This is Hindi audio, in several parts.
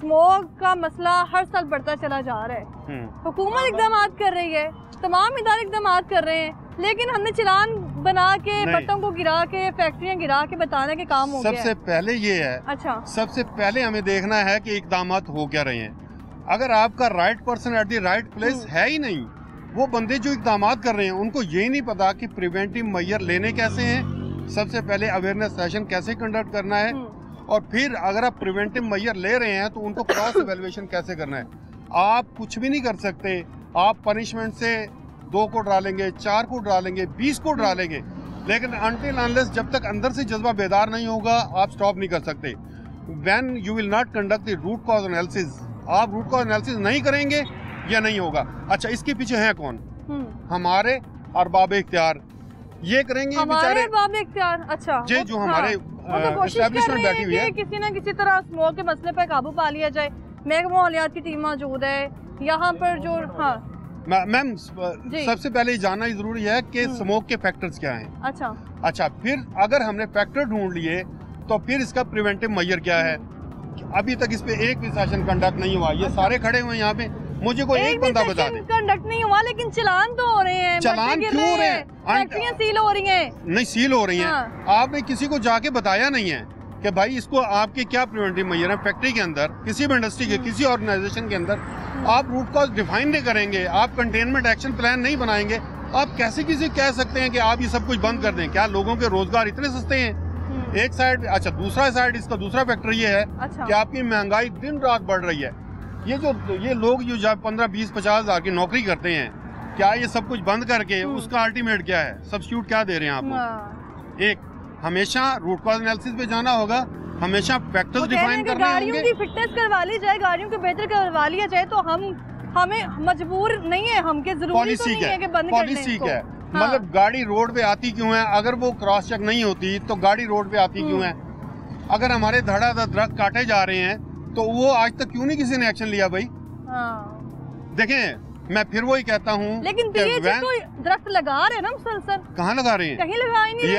स्मोक का मसला हर साल बढ़ता चला जा रहा है। हुकूमत इकदाम कर रही है, तमाम इदारे इकदाम कर रहे हैं, लेकिन हमने चलान बना के बतों को गिरा के फैक्ट्रियां गिरा के बताने के काम हो गया। सबसे पहले ये है, अच्छा सबसे पहले हमें देखना है कि इकदाम हो क्या रहे हैं। अगर आपका right person at the right place है ही नहीं, वो बंदे जो इकदाम कर रहे हैं उनको ये नहीं पता कि प्रिवेंटिव मेजर लेने कैसे हैं। सबसे पहले अवेयरनेस सेशन कैसे कंडक्ट करना है, और फिर अगर आप प्रिवेंटिव मेजर ले रहे हैं तो उनको क्रॉस एवेल्युएशन कैसे करना है। आप कुछ भी नहीं कर सकते, आप पनिशमेंट से 2 को डालेंगे, 4 को डालेंगे, 20 को डालेंगे, लेकिन अनटिल अनलेस जब तक अंदर से जज्बा बेदार नहीं होगा आप स्टॉप नहीं कर सकते। When you will not conduct the root cause analysis, आप रूट कॉज एनालिसिस नहीं करेंगे या नहीं होगा। अच्छा इसके पीछे है कौन? हमारे अरबाब इख्तियार ये करेंगे, हमारे अरबाब इख्तियार। अच्छा जी, जो हमारे तो कोशिश कर रहे हैं कि किसी ना किसी तरह स्मोक के मसले पर काबू पा लिया जाए। महकमा हलियात की टीम मौजूद है यहाँ पर जो। हाँ मैम, सबसे पहले जानना जरूरी है कि स्मोक के फैक्टर्स क्या हैं। अच्छा अच्छा, फिर अगर हमने फैक्टर ढूंढ लिए तो फिर इसका प्रिवेंटिव मेजर क्या है। अभी तक इस पे एक भी सेशन कंडक्ट नहीं हुआ। ये सारे खड़े हुए यहाँ पे, मुझे कोई एक बंदा बता दे कंडक्ट नहीं हुआ, लेकिन चलान तो हो रहे हैं। चलान क्यों हो रहे हैं? फैक्ट्रियां सील हो रही हैं। नहीं सील हो रही हैं। आपने किसी को जाके बताया नहीं है कि भाई इसको आपके क्या प्रिवेंटिव मेजर है फैक्ट्री के अंदर, किसी भी इंडस्ट्री के, किसी ऑर्गेनाइजेशन के अंदर। आप रूट कॉज डिफाइन नहीं करेंगे, आप कंटेनमेंट एक्शन प्लान नहीं बनाएंगे, आप कैसे किसी कह सकते हैं कि आप ये सब कुछ बंद कर दें? क्या लोगों के रोजगार इतने सस्ते हैं? एक साइड। अच्छा दूसरा साइड, इसका दूसरा फैक्टर ये है कि आपकी महंगाई दिन रात बढ़ रही है। ये जो ये लोग जो 15, 20, 50 हज़ार की नौकरी करते हैं, क्या ये सब कुछ बंद करके उसका अल्टीमेट क्या है, सब्सिट्यूट क्या दे रहे हैं आपको? एक, हमेशा रूट कॉज एनालिसिस पे जाना होगा, हमेशा फैक्टर्स डिफाइन करने होंगे। गाड़ियों की फिटनेस करवा ली जाए, गाड़ियों को बेहतर करवा लिया जाए, तो हमें मजबूर नहीं है, हम के जरूरी तो नहीं है कि बंद कर दें इसको। मतलब गाड़ी रोड पे आती क्यों है? अगर वो क्रॉस चेक नहीं होती तो गाड़ी रोड पे आती क्यों है? अगर हमारे धड़ाधड़ दरख्त काटे जा रहे हैं तो वो आज तक क्यों नहीं किसी ने एक्शन लिया भाई? देखें, मैं फिर वही कहता हूँ, लेकिन दरख्त लगा रहे हैं ना मुसलसल। कहाँ लगा रहे हैं? कहीं लगाए नहीं। ये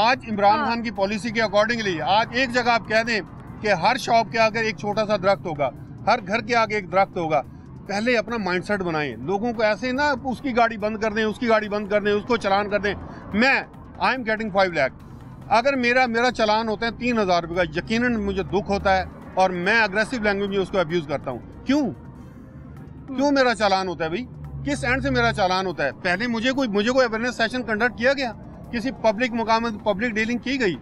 आज इमरान खान की पॉलिसी के अकॉर्डिंगली आज एक जगह आप कह दें कि हर शॉप के आगे एक छोटा सा दरख्त होगा, हर घर के आगे एक दरख्त होगा। पहले अपना माइंडसेट बनाएं, लोगों को ऐसे ना उसकी गाड़ी बंद कर दें, उसकी गाड़ी बंद कर दें, उसको चलान कर दें। मैं आई एम गेटिंग 5 लाख, अगर मेरा चलान होता है 3,000 रुपये का, यकीनन मुझे दुख होता है और मैं अग्रेसिव लैंग्वेज में उसको अब्यूज़ करता हूँ। क्यों मेरा चालान होता है भाई? किस एंड से मेरा चालान होता है? पहले मुझे कोई अवेयरनेस सेशन कंडक्ट किया गया? किसी पब्लिक मुकाम में पब्लिक डीलिंग की गई?